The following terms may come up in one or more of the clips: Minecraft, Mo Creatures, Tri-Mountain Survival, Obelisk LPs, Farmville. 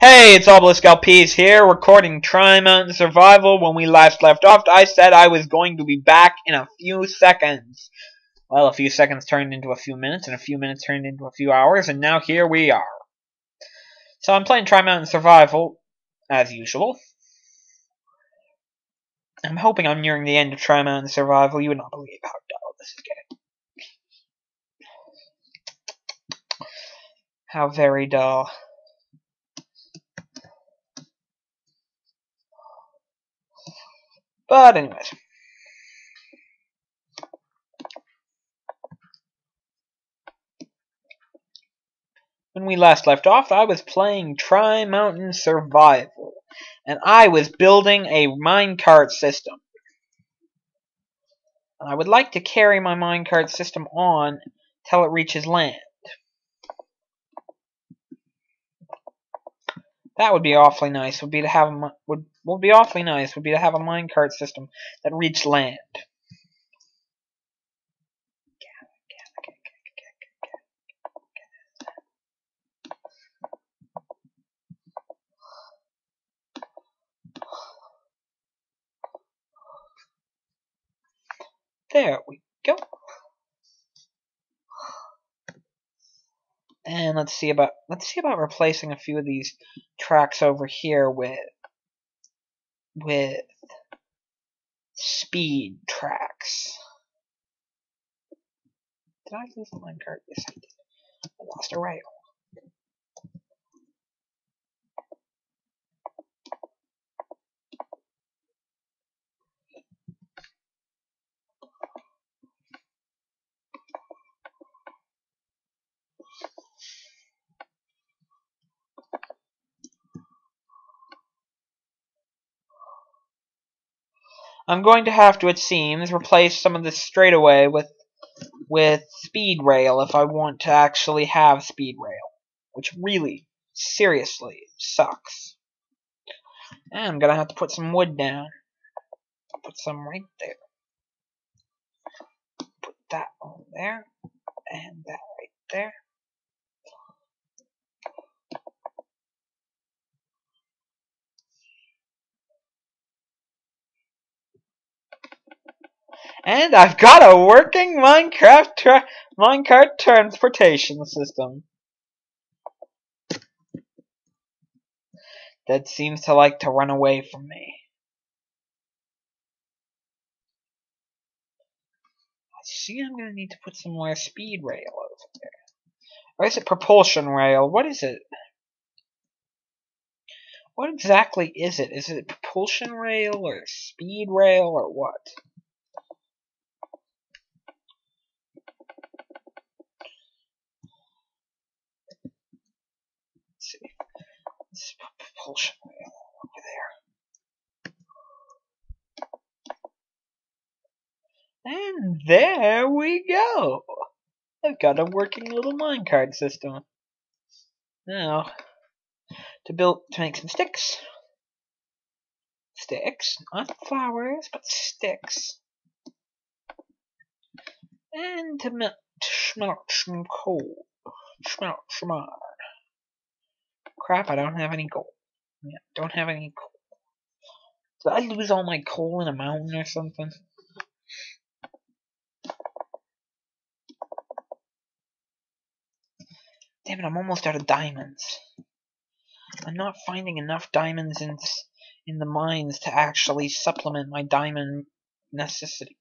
Hey, it's Obelisk LPs here, recording Tri-Mountain Survival. When we last left off, I said I was going to be back in a few seconds. Well, a few seconds turned into a few minutes, and a few minutes turned into a few hours, and now here we are. So I'm playing Tri-Mountain Survival, as usual. I'm hoping I'm nearing the end of Tri-Mountain Survival. You would not believe how dull this is getting. How very dull. But anyways. When we last left off, I was playing Tri-Mountain Survival. And I was building a minecart system. And I would like to carry my minecart system on till it reaches land. That would be awfully nice. Would be awfully nice to have a minecart system that reached land. There we go. And let's see about replacing a few of these tracks over here with speed tracks. Did I lose the minecart? Yes, I did. I lost a rail. I'm going to have to, it seems, replace some of this straightaway with speed rail if I want to actually have speed rail, which really, seriously sucks. And I'm gonna have to put some wood down. I'll put some right there. Put that on there, and that right there. And I've got a working Minecraft minecart transportation system that seems to like to run away from me. I see I'm going to need to put some more speed rail over there. Or is it propulsion rail? What is it? What exactly is it? Is it propulsion rail or speed rail or what? Let's put propulsion rail over there. And there we go! I've got a working little minecart system. Now, to make some sticks. Sticks, not flowers, but sticks. And to smelt some coal. Smelt some iron. Crap, I don't have any coal. Yeah, don't have any coal. Did I lose all my coal in a mountain or something? Damn it, I'm almost out of diamonds. I'm not finding enough diamonds in the mines to actually supplement my diamond necessities.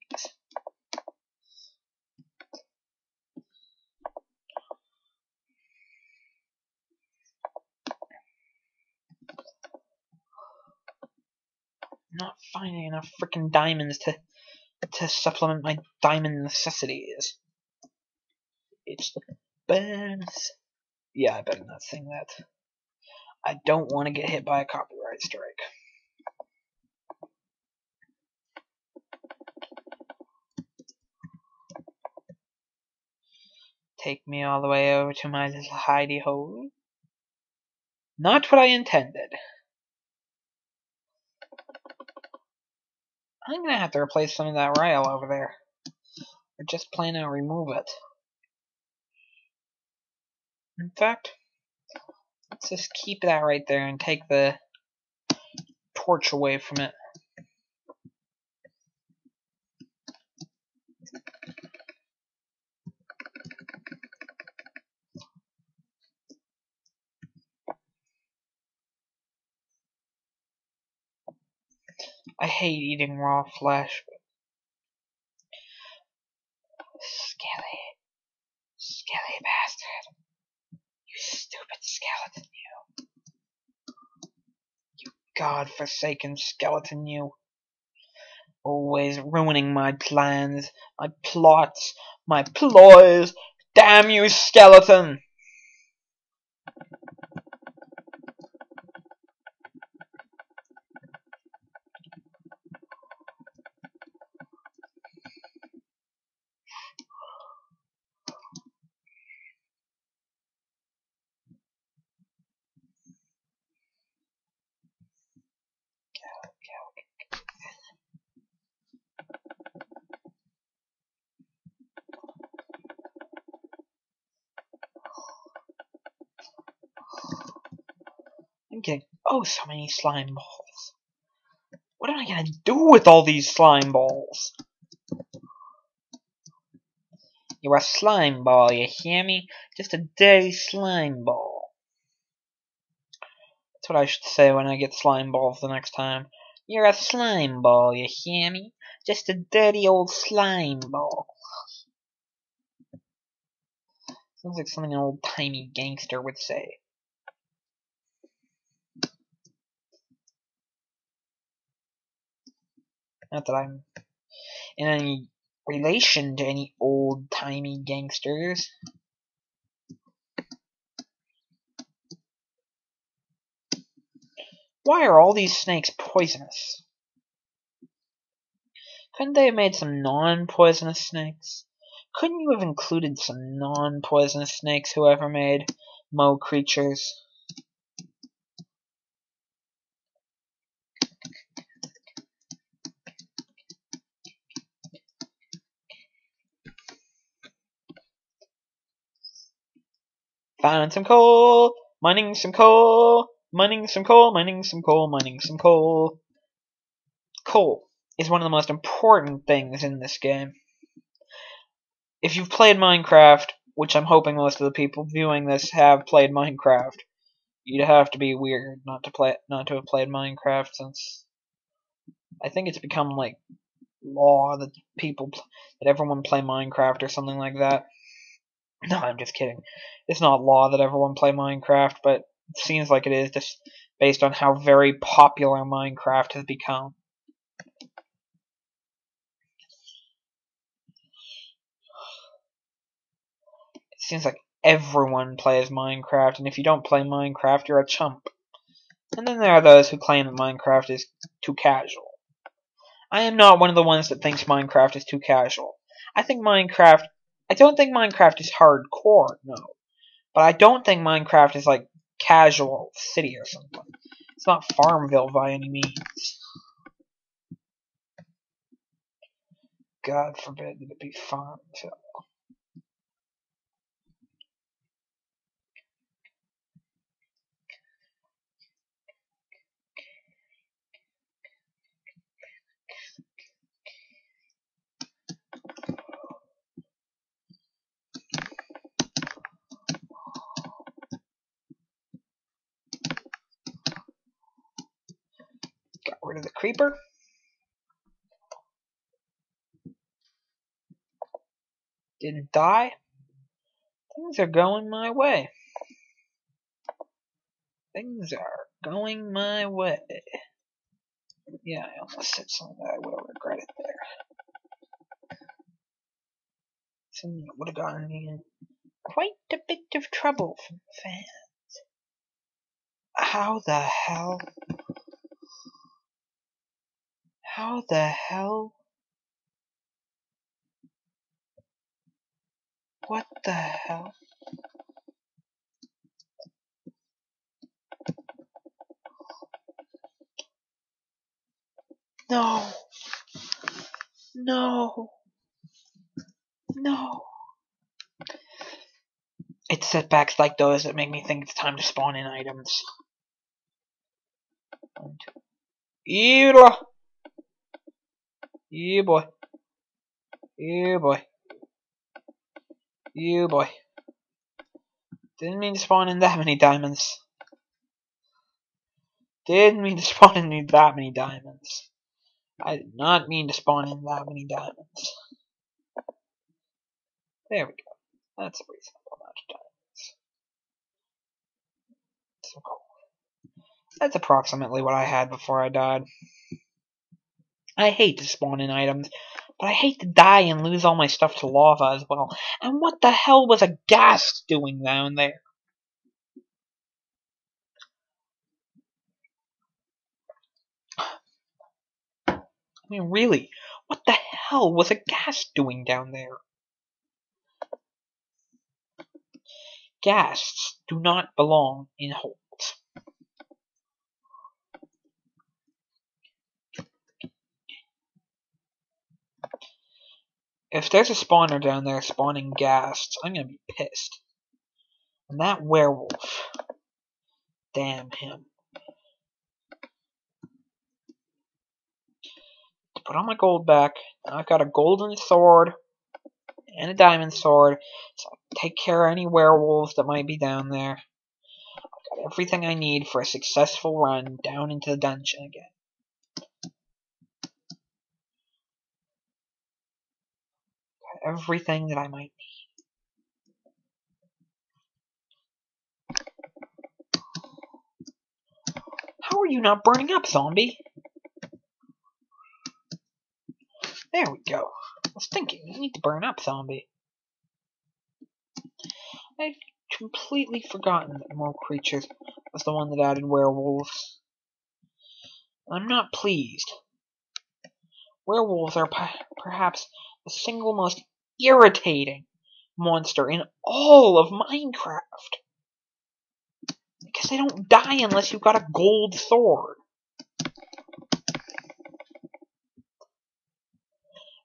Not finding enough freaking diamonds to supplement my diamond necessities. It's the best. Yeah, I better not sing that. I don't want to get hit by a copyright strike. Take me all the way over to my little hidey hole. Not what I intended. I'm gonna have to replace some of that rail over there. Or just plain out remove it. In fact, Let's just keep that right there and take the torch away from it. I hate eating raw flesh. Skelly bastard. You stupid skeleton, you. You godforsaken skeleton, you. Always ruining my plans, my plots, my ploys. Damn you, skeleton! I'm getting, oh, so many slime balls. What am I gonna do with all these slime balls? You're a slime ball, you hear me? Just a dirty slime ball. That's what I should say when I get slime balls the next time. You're a slime ball, you hear me? Just a dirty old slime ball. Sounds like something an old-timey gangster would say. Not that I'm in any relation to any old-timey gangsters. Why are all these snakes poisonous? Couldn't they have made some non-poisonous snakes? Couldn't you have included some non-poisonous snakes, whoever made Mo Creatures? Found some coal, mining some coal, mining some coal, mining some coal, mining some coal. Coal is one of the most important things in this game. If you've played Minecraft, which I'm hoping most of the people viewing this have played Minecraft, you'd have to be weird not to have played Minecraft, since I think it's become like law that everyone play Minecraft or something like that. No, I'm just kidding. It's not law that everyone play Minecraft, but it seems like it is, just based on how very popular Minecraft has become. It seems like everyone plays Minecraft, and if you don't play Minecraft, you're a chump. And then there are those who claim that Minecraft is too casual. I am not one of the ones that thinks Minecraft is too casual. I don't think Minecraft is hardcore, no. But I don't think Minecraft is like casual city or something. It's not Farmville by any means. God forbid that it be Farmville. Rid of the creeper. Didn't die. Things are going my way. Things are going my way. Yeah, I almost said something that I would have regretted there. Something that would have gotten me in quite a bit of trouble from fans. How the hell? What the hell? No. No. No. It's setbacks like those that make me think it's time to spawn in items. You boy. Didn't mean to spawn in that many diamonds. I did not mean to spawn in that many diamonds. There we go. That's a reasonable amount of diamonds. So cool. That's approximately what I had before I died. I hate to spawn in items, but I hate to die and lose all my stuff to lava as well. And what the hell was a ghast doing down there? I mean, really, what the hell was a ghast doing down there? Ghasts do not belong in holes. If there's a spawner down there spawning ghasts, I'm gonna be pissed. And that werewolf. Damn him. To put all my gold back, now I've got a golden sword and a diamond sword, so I can take care of any werewolves that might be down there. I've got everything I need for a successful run down into the dungeon again. Everything that I might need. How are you not burning up, zombie? There we go. I was thinking, you need to burn up, zombie. I've completely forgotten that Mo Creatures was the one that added werewolves. I'm not pleased. Werewolves are perhaps the single most irritating monster in all of Minecraft. Because they don't die unless you've got a gold sword.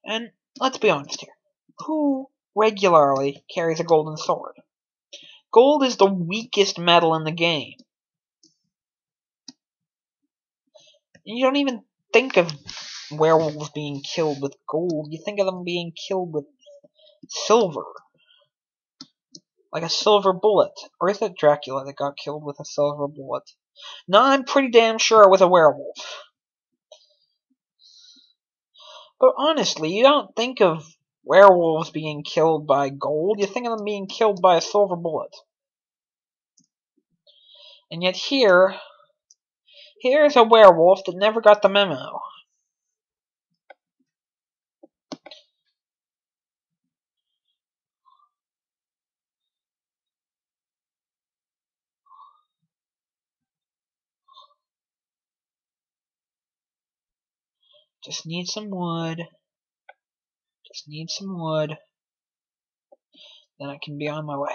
And let's be honest here. Who regularly carries a golden sword? Gold is the weakest metal in the game. You don't even think of werewolves being killed with gold. You think of them being killed with silver. Like a silver bullet. Or is it Dracula that got killed with a silver bullet? No, I'm pretty damn sure it was a werewolf. But honestly, you don't think of werewolves being killed by gold. You think of them being killed by a silver bullet. And yet here's a werewolf that never got the memo. Just need some wood. Then I can be on my way.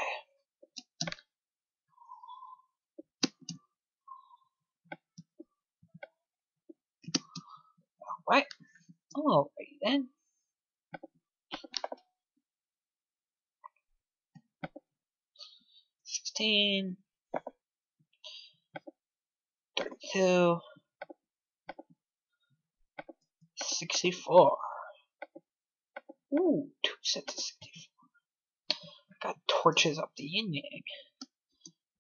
Alright. Alright then. Sixteen. 32. 64. Ooh, 2 sets of 64. I got torches up the yin yang.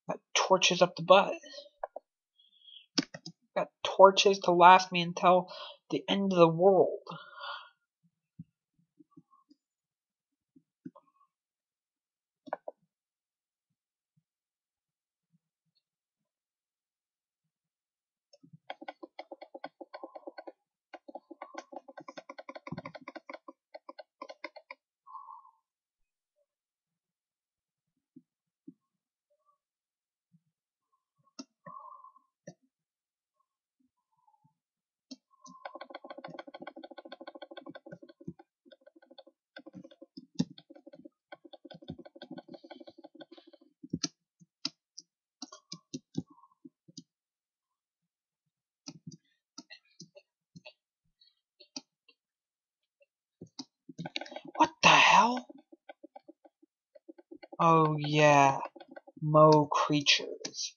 Got torches up the butt. Got torches to last me until the end of the world. Oh yeah, Mo Creatures.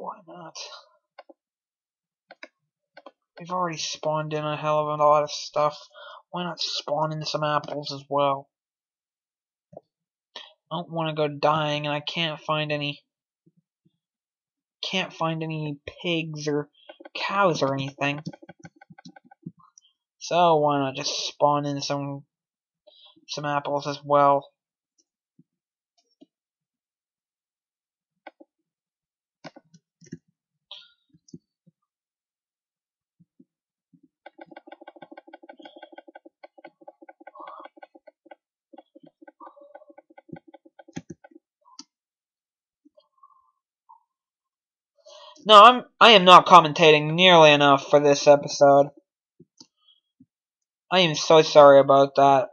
Why not? We've already spawned in a hell of a lot of stuff. Why not spawn in some apples as well? I don't want to go dying, and I can't find any pigs or cows or anything. So why not just spawn in some apples as well? No, I am not commentating nearly enough for this episode. I am so sorry about that.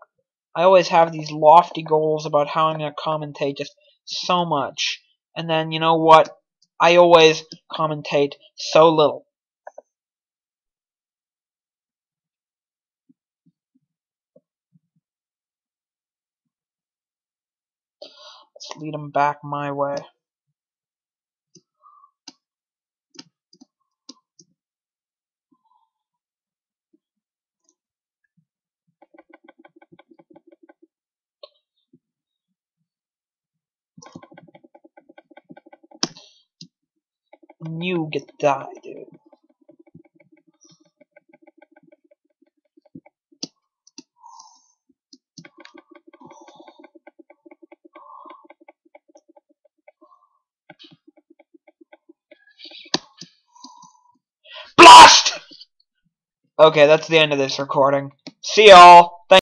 I always have these lofty goals about how I'm going to commentate just so much. And then, you know what? I always commentate so little. Let's lead them back my way. You get to die, dude. Blast! Okay, that's the end of this recording. See y'all!